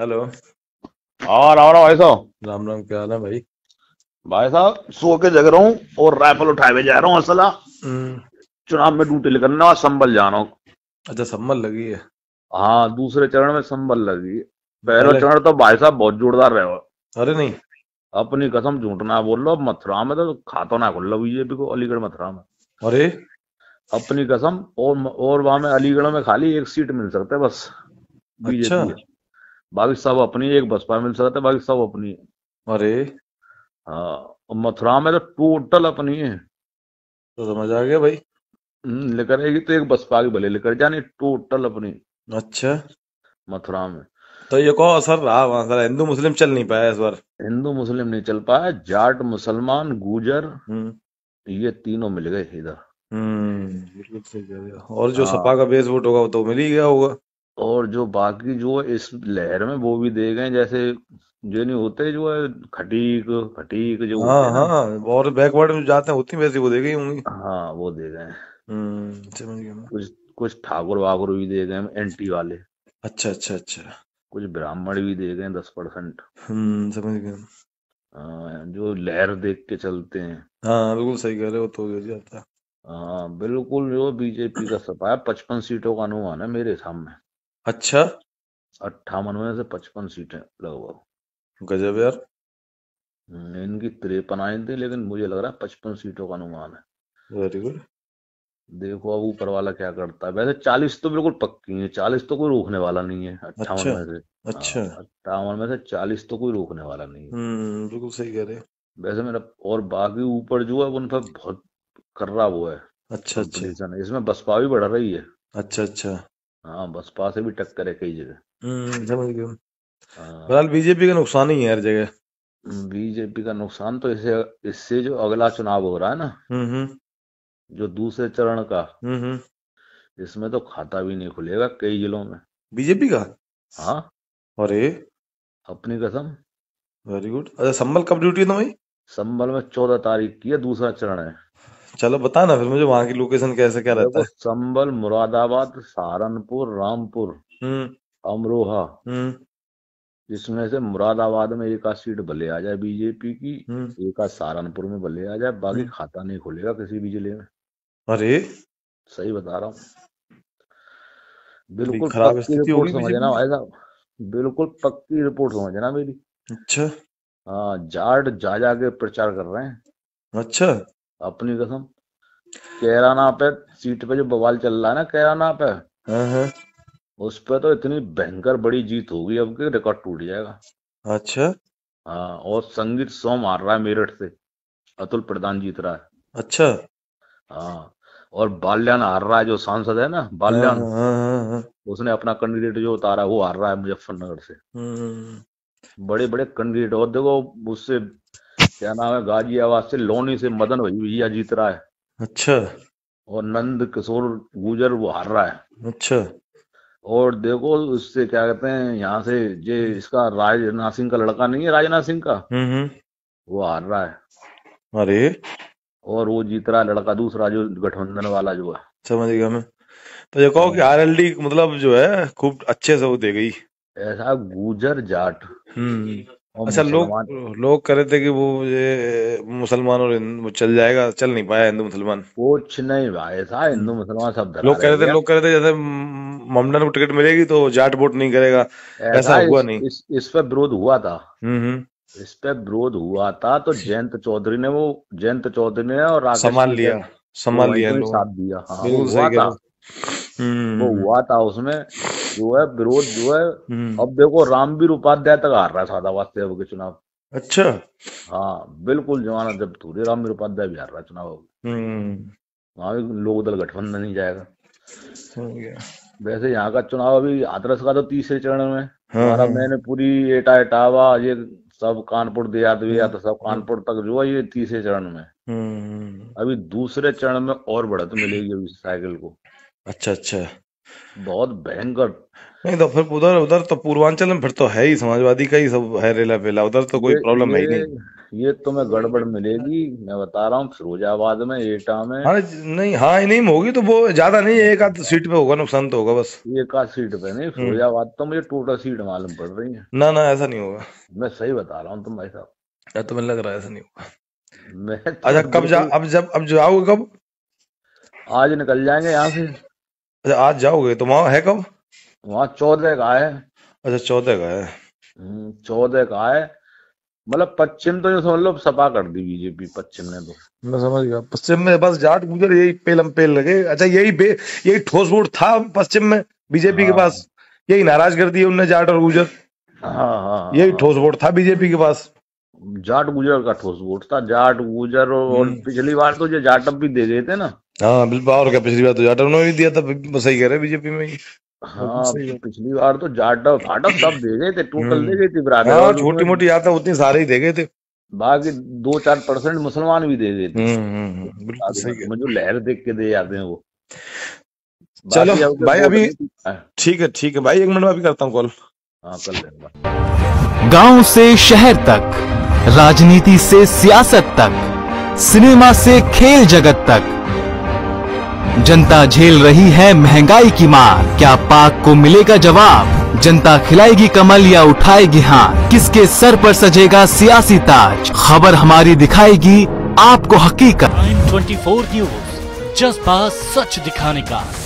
Hello. और भाई साहब राम राम, क्या हाल है भाई? भाई साहब सो के जग रहा हूँ और राइफल उठाए हुए जा रहा हूँ। असला चुनाव में ड्यूटी निकलना, संभल जाना। अच्छा, संभल लगी है? हाँ, दूसरे चरण में संभल लगी है। पहला चरण तो भाई साहब बहुत जोरदार रहे हो। अरे नहीं, अपनी कसम झूठना बोल लो, मथुरा में तो खाता ना खुल लो बीजेपी को, अलीगढ़ मथुरा में। अरे अपनी कसम, और वहां में अलीगढ़ में खाली एक सीट मिल सकता है बस बीजेपी, बाकी सब अपनी। एक बसपा मिल सकता है, बाकी सब अपनी। अरे हाँ, मथुरा में तो टोटल अपनी है। तो समझ आ गया भाई, लेकर आएगी तो एक बसपा की भले लेकर जाने, टोटल अपनी। अच्छा, मथुरा में तो ये कहो असर रहा वहां का। हिंदू मुस्लिम चल नहीं पाया इस बार, हिंदू मुस्लिम नहीं चल पाया, जाट मुसलमान गुजर ये तीनों मिल गए इधर। बिल्कुल सही कह रहे हो। और जो सपा का बेस वोट होगा वो तो मिल ही गया होगा, और जो बाकी जो इस लहर में वो भी दे गए, जैसे जो नहीं होते जो है खटीक खटीक जो हाँ, हाँ, और बैकवर्ड में जाते हैं होती वैसी वो दे गई होंगी। हाँ वो दे गए। समझ गया। कुछ ठाकुर वाकुर भी दे गए एंटी वाले। अच्छा अच्छा अच्छा। कुछ ब्राह्मण भी दे गए 10%। समझ गया। जो लहर देख के चलते हैं। हाँ बिल्कुल सही कह रहे हो। तो जाता हाँ बिल्कुल, जो बीजेपी का सपा 55 सीटों का अनुमान है मेरे सामने। अच्छा, 58 में से 55 सीटें लगभग। गजब यार। इनकी 53 आई थी, लेकिन मुझे लग रहा है 55 सीटों का अनुमान है। Very good. देखो अब ऊपर वाला क्या करता है। वैसे 40 तो बिल्कुल पक्की है, 40 तो कोई रोकने वाला नहीं है। 58 में से अच्छा 58 में से 40 तो कोई रोकने वाला नहीं है। बिल्कुल सही कह रहे। वैसे मेरा और बाकी ऊपर जो है उन पर बहुत कर्रा हुआ है। अच्छा अच्छा। इसमें बसपा भी बढ़ रही है। अच्छा अच्छा। हाँ बसपा से भी टक्कर है कई जगह। समझ गया। फिलहाल बीजेपी का नुकसान ही है हर जगह। बीजेपी का नुकसान तो इससे जो अगला चुनाव हो रहा है ना, जो दूसरे चरण का, इसमें तो खाता भी नहीं खुलेगा कई जिलों में बीजेपी का। हाँ अरे अपनी कसम। Very good. अच्छा संभल कब ड्यूटी है तुम्हारी? संभल में 14 तारीख की है, दूसरा चरण है। चलो बताना फिर मुझे वहाँ की लोकेशन कैसे क्या रहता है। संभल, मुरादाबाद, सहारनपुर, रामपुर, अमरोहा, इसमें से मुरादाबाद में एक आध सीट भले आ जाए बीजेपी की, एक आध सहारनपुर में भले आ जाए, बाकी खाता नहीं खुलेगा किसी भी जिले में। अरे सही बता रहा हूँ, बिल्कुल पक्की रिपोर्ट समझना भाई साहब, बिल्कुल पक्की रिपोर्ट समझना मेरी। अच्छा हाँ, जाट जा जाके प्रचार कर रहे हैं। अच्छा अपनी कसम। कैराना पे सीट पे जो बवाल चल रहा है ना, कैराना पे, उस पे तो इतनी भयंकर बड़ी जीत होगी अब कि रिकॉर्ड टूट जाएगा। अच्छा हाँ, और संगीत सो मार रहा है मेरठ से, अतुल प्रधान जीत रहा है। अच्छा हाँ, और बाल्यान हार रहा है, जो सांसद है ना बाल्यान, उसने अपना कैंडिडेट जो उतारा वो हार रहा है मुजफ्फरनगर से। बड़े बड़े कैंडिडेट। और देखो उससे क्या नाम है, गाजियाबाद से, लोनी से मदन भैया जीत रहा है। अच्छा, और नंद किशोर गुजर वो हार रहा है। अच्छा, और देखो उससे क्या कहते हैं यहाँ से जे इसका राजनाथ सिंह का लड़का नहीं है, राजनाथ सिंह का, वो हार रहा है। अरे और वो जीत रहा है लड़का दूसरा जो गठबंधन वाला जो है। समझ गया मैं। तो ये कहो कि आरएलडी मतलब जो है खूब अच्छे से वो दे गई ऐसा। गुजर जाट अच्छा लोग कह रहे थे कि वो ये मुसलमान और वो चल जाएगा, चल नहीं पाया हिंदू मुसलमान। कुछ नहीं भाई साहब, हिंदू मुसलमान सब लोग कह रहे थे जैसे ममडन को टिकट मिलेगी तो जाट वोट नहीं करेगा, ऐसा हुआ नहीं। इस पर विरोध हुआ था, इस पर विरोध हुआ था तो जयंत चौधरी ने और संभाल लिया साथ दिया। वो हुआ था उसमें जो है विरोध जो है। अब देखो रामवीर उपाध्याय तक हार रहा है सादाबाद से अब के चुनाव। अच्छा हाँ बिल्कुल, जमाना जब थोड़ी रामवीर उपाध्याय भी हार रहा है चुनाव। वहाँ भी लोक दल गठबंधन नहीं जाएगा। वैसे यहाँ का चुनाव अभी हाथरस का तो तीसरे चरण में हमारा, मैंने पूरी एटा एटावा ये सब कानपुर देहात सब कानपुर तक जो है ये तीसरे चरण में। अभी दूसरे चरण में और बढ़त मिलेगी अभी साइकिल को। अच्छा अच्छा, बहुत भयंकर। नहीं तो फिर उधर तो पूर्वांचल में फिर तो है ही समाजवादी का ही सब है रेला पेला, उधर तो कोई प्रॉब्लम है ही नहीं। ये तुम्हें गड़बड़ मिलेगी, मैं बता रहा हूँ, फिरोजाबाद में, एटा में। हाँ नहीं, हाँ इन्हीं में होगी तो वो ज्यादा नहीं, एक आध सीट पे होगा नुकसान तो होगा बस, एक आध सीट पे नहीं। फिरोजाबाद तो मुझे टोटल सीट मालूम पड़ रही है। ना ना ऐसा नहीं होगा, मैं सही बता रहा हूँ तुम भाई साहब, तुम्हें लग रहा है ऐसा नहीं होगा। अच्छा कब जा, अब जाओगे कब? आज निकल जाएंगे यहाँ से। अच्छा आज जाओगे, तो वहाँ है कब? वहाँ 14 का है। अच्छा 14 का है, 14 का है, मतलब पश्चिम तो समझ लो सपा कर दी बीजेपी पश्चिम ने। तो मैं समझ गया, पश्चिम में बस जाट गुजर यही पेलम पेल लगे। अच्छा यही ठोस वोट था पश्चिम में बीजेपी के पास, यही नाराज कर दिया उनने जाट और गुजर। हाँ, यही ठोस वोट था बीजेपी के पास, जाट गुजर का ठोस वोट था। जाट गुजर और पिछली बार तो जो जाटअप भी दे गए थे ना। हाँ बिल्कुल, और क्या पिछली बार तो जाटअप उन्होंने दिया था, सही कह रहे बीजेपी में। हाँ पिछली बार तो जाटव फाटव सब दे गए थे, टोटल दे गए थे बराबर, छोटी मोटी आता उतनी सारे ही दे गए थे, बाकी 2-4% मुसलमान भी दे गए थे। मुझे लहर देख के दे जाते हैं वो। चलो भाई अभी ठीक है भाई, एक मिनट में अभी करता हूँ कॉल। हाँ कर लेना। गाँव से शहर तक, राजनीति से सियासत तक, सिनेमा से खेल जगत तक, जनता झेल रही है महंगाई की मार। क्या पाक को मिलेगा जवाब? जनता खिलाएगी कमल या उठाएगी हाथ? किसके सर पर सजेगा सियासी ताज? खबर हमारी दिखाएगी आपको हकीकत। Time 24 न्यूज़, जज्बा सच दिखाने का।